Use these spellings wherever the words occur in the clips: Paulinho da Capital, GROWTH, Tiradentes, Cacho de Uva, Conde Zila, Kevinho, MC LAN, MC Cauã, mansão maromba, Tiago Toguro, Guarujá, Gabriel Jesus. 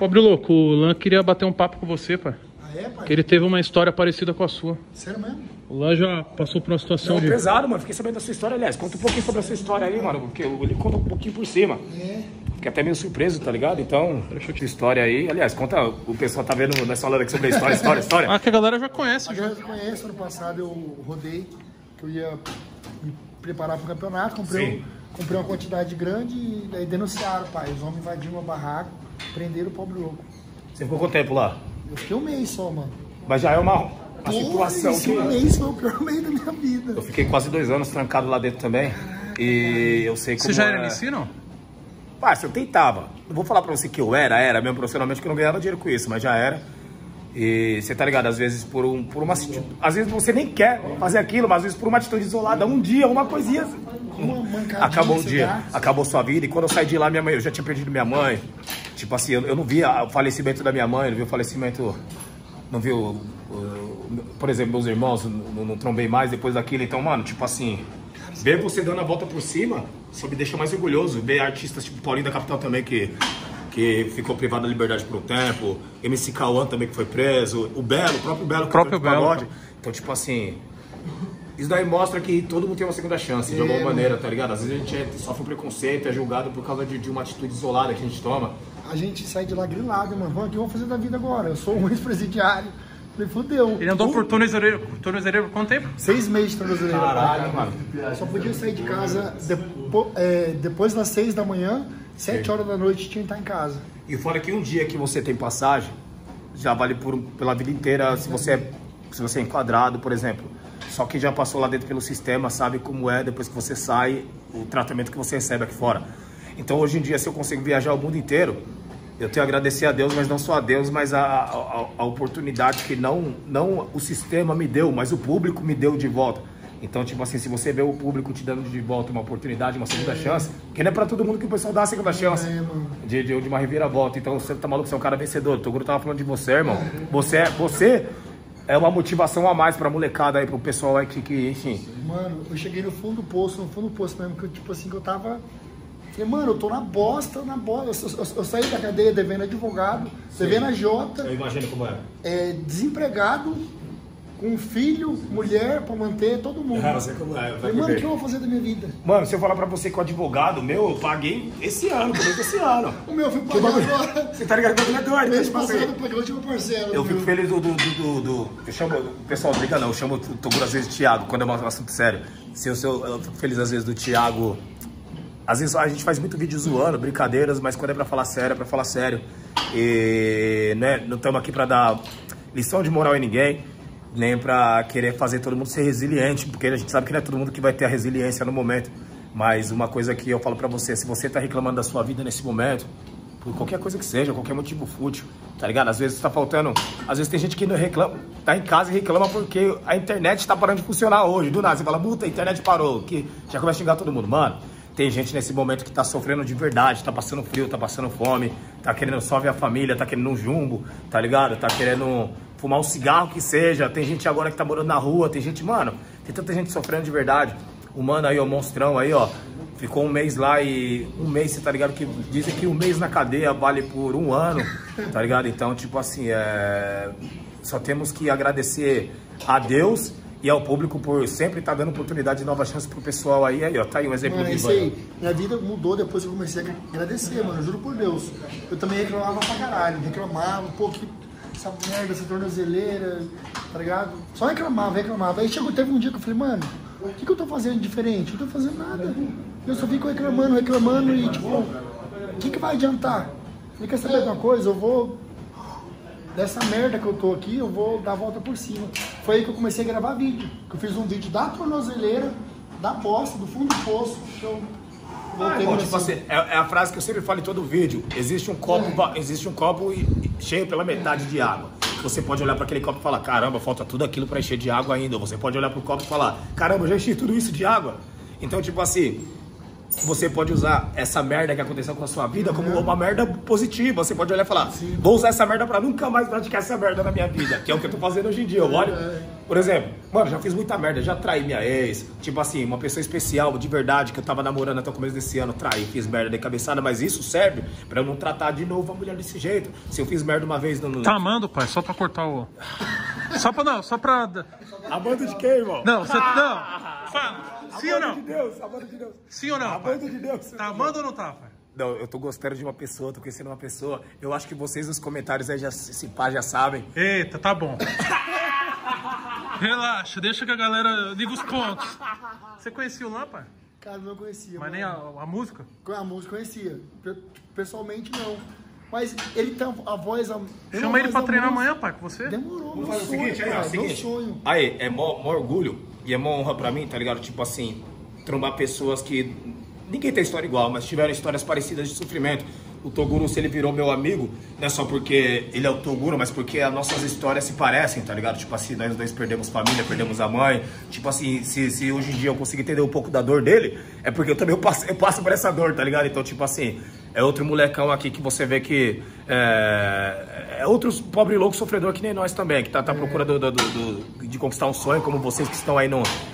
Ô, Briloco, o Lan queria bater um papo com você, pai. Ah, é, pai? Que ele teve uma história parecida com a sua. Sério mesmo? O Lan já passou por uma situação... Não, de... pesado, mano. Fiquei sabendo da sua história, aliás. Conta um pouquinho sobre a sua história aí, mano. Porque ele conta um pouquinho por cima. É. Fiquei até meio surpreso, tá ligado? Então, deixa eu te história aí. Aliás, conta, o pessoal tá vendo nós falando aqui sobre a história, história. Ah, que a galera já conhece. Já conhece. Ano passado eu rodei, que eu ia me preparar pro campeonato, comprei uma quantidade grande e daí denunciaram, pai. Os homens invadiram uma barraca, prenderam o pobre louco. Você ficou quanto tempo lá? Eu fiquei um mês só, mano. Mas já é uma... A situação que... Um mês foi o pior mês da minha vida. Eu fiquei quase 2 anos trancado lá dentro também. Caraca, e eu sei como... Você já era MC, não? Parça, eu tentava. Não vou falar pra você que eu era mesmo profissionalmente, que eu não ganhava dinheiro com isso, mas já era. E você tá ligado, às vezes por uma atitude... Às vezes você nem quer fazer aquilo, mas às vezes por uma atitude isolada, um dia, uma coisinha... Acabou um dia, acabou sua vida. E quando eu saí de lá, minha mãe... Eu já tinha perdido minha mãe. Tipo assim, eu não via o falecimento da minha mãe, não vi o falecimento... Não vi por exemplo, meus irmãos, não trombei mais depois daquilo. Então, mano, tipo assim, ver você dando a volta por cima só me deixa mais orgulhoso. Ver artistas tipo Paulinho da Capital também, que ficou privado da liberdade por um tempo. MC Cauã também, que foi preso. O Belo, o próprio Belo. O próprio Belo. Então, tipo assim, isso daí mostra que todo mundo tem uma segunda chance, de alguma maneira, tá ligado? Às vezes a gente sofre um preconceito, é julgado por causa de uma atitude isolada que a gente toma. A gente sai de lá grilado, mano. Vamos, o que eu vou fazer da vida agora? Eu sou um ex-presidiário. Falei, fodeu. Ele andou por tornozeleiro por quanto tempo? 6 meses de tornozeleiro. Caralho, mano. Só podia sair de casa depois das 6 da manhã, 7 horas da noite tinha que estar em casa. E fora que um dia que você tem passagem, já vale pela vida inteira, se você é enquadrado, por exemplo. Só que já passou lá dentro pelo sistema, sabe como é, depois que você sai, o tratamento que você recebe aqui fora. Então hoje em dia, se eu consigo viajar o mundo inteiro, eu tenho a agradecer a Deus, mas não só a Deus, mas a oportunidade que não o sistema me deu, mas o público me deu de volta. Então, tipo assim, se você vê o público te dando de volta uma oportunidade, uma segunda chance, que não é pra todo mundo que o pessoal dá a segunda chance, de uma reviravolta. Então, você tá maluco, você é um cara vencedor. O Toguro tava falando de você, irmão. Você é uma motivação a mais pra molecada aí, pro pessoal aí que enfim. Mano, eu cheguei no fundo do poço mesmo, que tipo assim, que eu tava... Falei, mano, eu tô na bosta. Eu saí da cadeia devendo advogado, devendo a Jota. Eu imagino como é. Desempregado, com filho, mulher, pra manter todo mundo. É, você como é. Falei, mano, o que eu vou fazer da minha vida? Mano, se eu falar pra você que o advogado meu, eu paguei esse ano, O meu, eu fico pagando agora. Você tá ligado que o bagulho é doido, né? Tipo assim, eu fico feliz eu chamo, o pessoal briga não, eu chamo o Toguro às vezes de Tiago, quando é um assunto sério. Eu fico feliz às vezes do Tiago. Às vezes a gente faz muito vídeo zoando, brincadeiras, mas quando é pra falar sério, é pra falar sério. E, né, não estamos aqui pra dar lição de moral em ninguém, nem pra querer fazer todo mundo ser resiliente, porque a gente sabe que não é todo mundo que vai ter a resiliência no momento. Mas uma coisa que eu falo pra você, se você tá reclamando da sua vida nesse momento, por qualquer coisa que seja, qualquer motivo fútil, tá ligado? Às vezes tá faltando... Às vezes tem gente que não reclama, tá em casa e reclama porque a internet tá parando de funcionar hoje. Do nada, você fala, puta, a internet parou, que já começa a xingar todo mundo. Mano... Tem gente nesse momento que tá sofrendo de verdade, tá passando frio, tá passando fome, tá querendo só ver a família, tá querendo um jumbo, tá ligado? Tá querendo fumar um cigarro que seja. Tem gente agora que tá morando na rua, tem gente, mano, tem tanta gente sofrendo de verdade. O mano aí, o monstrão aí, ó, ficou 1 mês lá e 1 mês, você tá ligado? Que dizem que 1 mês na cadeia vale por 1 ano, tá ligado? Então, tipo assim, só temos que agradecer a Deus e ao público por sempre estar dando oportunidade de nova chance pro pessoal aí, ó, tá aí um exemplo. Mano, isso aí, minha vida mudou depois que eu comecei a agradecer, mano, eu juro por Deus. Eu também reclamava pra caralho, reclamava, pô, que essa merda, essa tornozeleira, tá ligado? Só reclamava. Aí chegou, teve um dia que eu falei, mano, o que eu tô fazendo diferente? Eu não tô fazendo nada, eu só fico reclamando e tipo, o que vai adiantar? Ele quer saber de uma coisa, eu vou... Dessa merda que eu tô aqui, eu vou dar a volta por cima. Foi aí que eu comecei a gravar vídeo. Que eu fiz um vídeo da tornozeleira, da bosta, do fundo do poço. Eu voltei tipo assim, é a frase que eu sempre falo em todo vídeo. Existe um copo, cheio pela metade de água. Você pode olhar para aquele copo e falar, caramba, falta tudo aquilo para encher de água ainda. Ou você pode olhar pro copo e falar, caramba, já enchi tudo isso de água. Então, tipo assim... Você pode usar essa merda que aconteceu com a sua vida como uma merda positiva. Você pode olhar e falar, sim, vou usar essa merda pra nunca mais praticar essa merda na minha vida. Que é o que eu tô fazendo hoje em dia. Eu olho, por exemplo, mano, já fiz muita merda. Já traí minha ex. Tipo assim, uma pessoa especial, de verdade, que eu tava namorando até o começo desse ano. Traí, fiz merda de cabeçada. Mas isso serve pra eu não tratar de novo a mulher desse jeito. Se eu fiz merda uma vez... Não... Tá amando, pai? Só pra cortar o... Só pra... Não, só pra... Amando de quem, irmão? Não, você... Não. Fala. Sim ou não? De Deus. Sim ou não? De Deus. Tá amando ou não tá, pai? Não, eu tô gostando de uma pessoa, tô conhecendo uma pessoa. Eu acho que vocês nos comentários aí, já, se pá, já sabem. Eita, tá bom. Relaxa, deixa que a galera liga os pontos. Você conhecia o Lã, pai? Cara, não conhecia. Mas nem a música? A música conhecia. Pessoalmente, não. Mas ele tem a voz... Chama ele pra treinar amanhã, pai, com você? Demorou. Vamos fazer o seguinte, aí, ó. Seguinte. Aí, é mó orgulho. E é uma honra pra mim, tá ligado? Tipo assim, trombar pessoas que... Ninguém tem história igual, mas tiveram histórias parecidas de sofrimento. O Toguro, se ele virou meu amigo, não é só porque ele é o Toguro, mas porque as nossas histórias se parecem, tá ligado? Tipo assim, nós dois perdemos família, perdemos a mãe. Tipo assim, se hoje em dia eu conseguir entender um pouco da dor dele, é porque eu também eu passo por essa dor, tá ligado? Então, tipo assim, é outro molecão aqui que você vê que... É outro pobre louco sofredor que nem nós também, que tá à procura de conquistar um sonho, como vocês que estão aí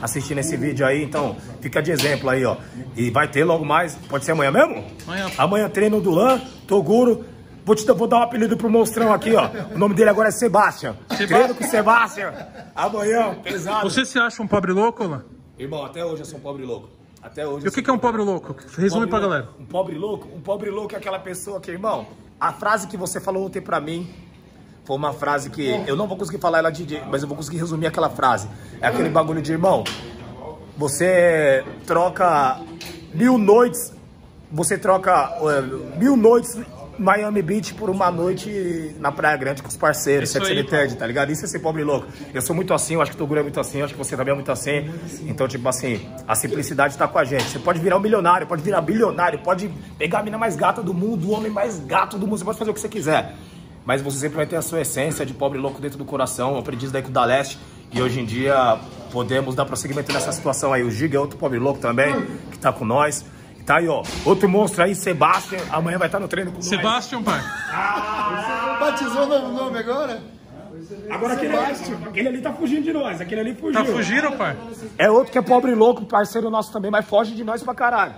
assistindo esse vídeo aí. Então, fica de exemplo aí, ó. E vai ter logo mais. Pode ser amanhã mesmo? Amanhã. Amanhã treino do Lã. Toguro, vou dar um apelido pro monstrão aqui, ó. O nome dele agora é Sebastião. Treino com Sebastião. Amanhã, pesado. Você se acha um pobre louco, Lã? Irmão, até hoje eu sou um pobre louco. Até hoje. E o que é um pobre louco? Resume pra galera. Um pobre louco? Um pobre louco é aquela pessoa que, irmão, a frase que você falou ontem pra mim foi uma frase que eu não vou conseguir falar ela mas eu vou conseguir resumir aquela frase. É aquele bagulho de, irmão, você troca mil noites... Você troca mil noites Miami Beach por uma noite na Praia Grande com os parceiros, Sexualidade, tá ligado? Isso é ser pobre louco. Eu sou muito assim, eu acho que o Toguro é muito assim, eu acho que você também é muito assim. Então, tipo assim, a simplicidade tá com a gente. Você pode virar um milionário, pode virar bilionário, pode pegar a mina mais gata do mundo, o homem mais gato do mundo, você pode fazer o que você quiser. Mas você sempre vai ter a sua essência de pobre louco dentro do coração. Eu aprendi isso daí com o Da Leste. E hoje em dia podemos dar prosseguimento nessa situação aí. O Giga é outro pobre louco também, que tá com nós. Tá aí, ó. Outro monstro aí, Sebastião. Amanhã vai estar no treino com o Sebastião, pai. Batizou o novo nome agora? Agora aquele ali tá fugindo de nós. Aquele ali fugiu. Tá fugindo, pai? É outro que é pobre e louco, parceiro nosso também, mas foge de nós pra caralho.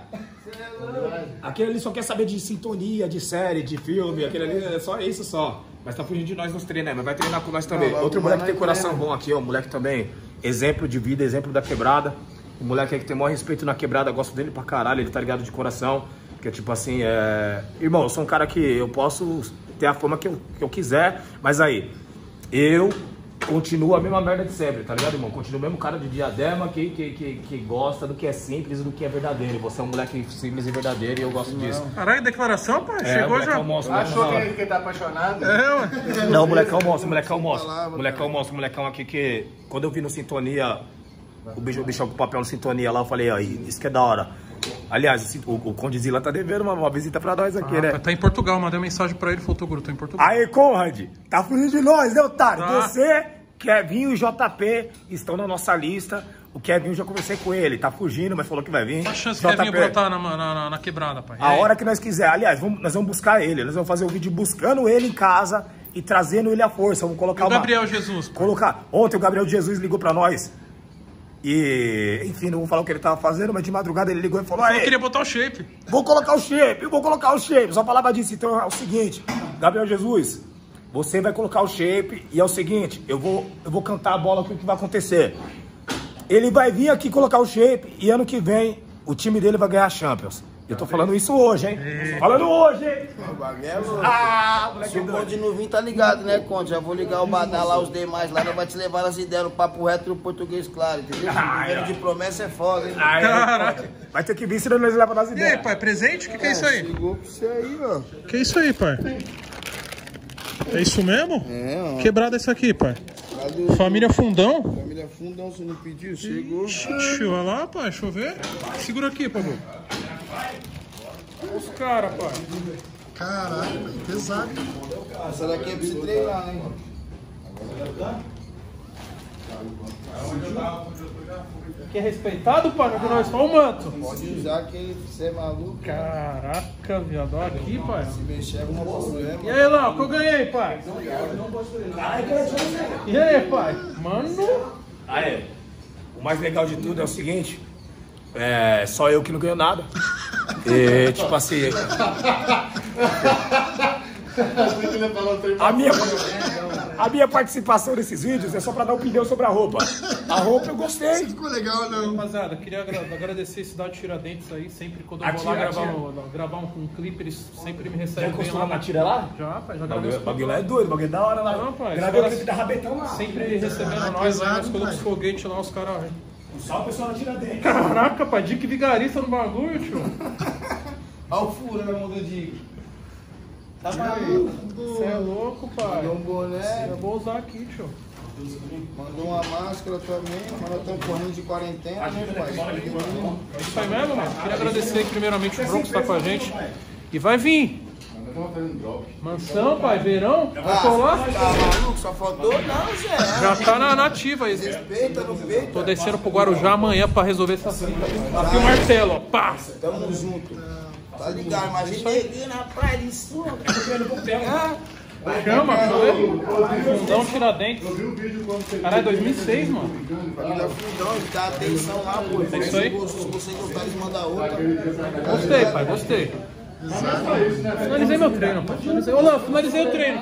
Aquele ali só quer saber de sintonia, de série, de filme. Aquele ali é só isso só. Mas tá fugindo de nós nos treinos, né? Mas vai treinar com nós também. Outro moleque que tem coração bom aqui, ó. Moleque também. Exemplo de vida, exemplo da quebrada. O moleque aí que tem o maior respeito na quebrada, gosto dele pra caralho, ele tá ligado de coração. Que é tipo assim, irmão, eu sou um cara que eu posso ter a forma que eu quiser, mas aí, eu continuo a mesma merda de sempre, tá ligado, irmão? Continuo o mesmo cara de diadema que gosta do que é simples e do que é verdadeiro. Você é um moleque simples e verdadeiro e eu gosto disso. Caralho, declaração, pai? Chegou já. Achou que ele tá apaixonado? É, não, molecão aqui que quando eu vi no Sintonia. O bichão com papel no Sintonia lá, eu falei, aí, isso que é da hora. Aliás, o Conde Zila tá devendo uma visita pra nós aqui, né? Tá em Portugal, mandei uma mensagem pra ele, falou, Toguro, tá em Portugal. Aí, Conrad, tá fugindo de nós, né, otário? Tá. Você, Kevinho e JP estão na nossa lista. O Kevinho, já conversei com ele, tá fugindo, mas falou que vai vir. Qual a chance do Kevinho brotar na quebrada, pai? A hora que nós quiser. Aliás, nós vamos buscar ele, nós vamos fazer um vídeo buscando ele em casa e trazendo ele à força. Vamos colocar e o Gabriel Jesus. Colocar. Ontem o Gabriel Jesus ligou pra nós. E, enfim, não vou falar o que ele tava fazendo, mas de madrugada ele ligou e falou... Eu queria botar o shape. Vou colocar o shape. Só falava disso. Então é o seguinte, Gabriel Jesus, você vai colocar o shape e é o seguinte, eu vou cantar a bola com o que vai acontecer. Ele vai vir aqui colocar o shape e ano que vem o time dele vai ganhar a Champions. Eu tô falando isso hoje, hein? Falando hoje, hein? O bagulho é louco. Se o Conde não vir, tá ligado, né, Conde? Já vou ligar o Badal lá, os demais lá, vai te levar nas ideias, no papo reto no português, claro, entendeu? De promessa é foda, hein? Caraca. Vai ter que vir, senão nós leva nas ideias. E aí, pai, presente? O que é isso aí? Ligou pra você aí, ó. Que é isso aí, pai? É isso mesmo? É, ó. Quebrada isso aqui, pai. Família Fundão? Família Fundão, você não pediu, chegou. Ixi, olha lá, pai, deixa eu ver. Segura aqui, Pablo. Os caras, pai. Caralho, pai, pesado. Essa daqui é pra você treinar, hein? Que é respeitado, pai, que nós só o manto. Pode usar que você é maluco. Caraca, viado, olha aqui, pai. Se mexer é um problema. E aí, Léo, que eu ganhei, pai? E aí, pai? Mano. Aí, o mais legal de tudo é o seguinte, é só eu que não ganho nada. E, tipo assim... A minha participação nesses vídeos é só pra dar opinião sobre a roupa. A roupa eu gostei. Isso ficou legal, não? Rapaziada, queria agradecer a Cidade de Tiradentes aí. Sempre quando eu vou lá gravar um clipe, eles sempre me recebem. Já encostou lá na Tira lá? Já gravei. O bagulho lá é doido, o bagulho é da hora lá. Não, pai. Gravei o clipe da Rabetão lá. Sempre recebendo nós, as coisas de foguete lá, os caras. Um salve, pessoal, na Tiradentes. Caraca, pai, Dick vigarista no bagulho, tio. Olha o furão do Dick. Tá maluco? Você é louco, pai. Mandou um boné. Eu vou usar aqui, tio. Mandou uma máscara também, mas nós estamos correndo de quarentena, né, pai? É isso aí mesmo, mano. Queria agradecer primeiramente o Bruno que está com a gente. E vai vir. Mansão, pai, verão? Vai colar? Tá maluco? Só faltou? Não, Zé. Já tá na nativa aí. Respeita no peito. Tô descendo pro Guarujá amanhã pra resolver essa fita. Aqui o martelo, ó. Pá! Tamo junto. Tá ligado, imagina ele na praia de sul. Chama, Fundão Tiradentes. Caralho, 2006, mano. Fundão, dá atenção lá, pô. É isso aí? Gostei, pai, gostei. Finalizei meu treino, pai. Ô, Léo, finalizei o treino.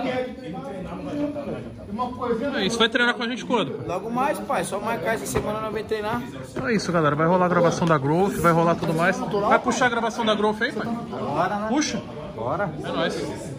Isso vai treinar com a gente quando? Logo mais, pai. Só marcar essa semana nós vamos treinar. Então é isso, galera. Vai rolar a gravação da Growth, vai rolar tudo mais. Vai puxar a gravação da Growth aí, pai? Bora, né? Puxa. Bora. É nóis.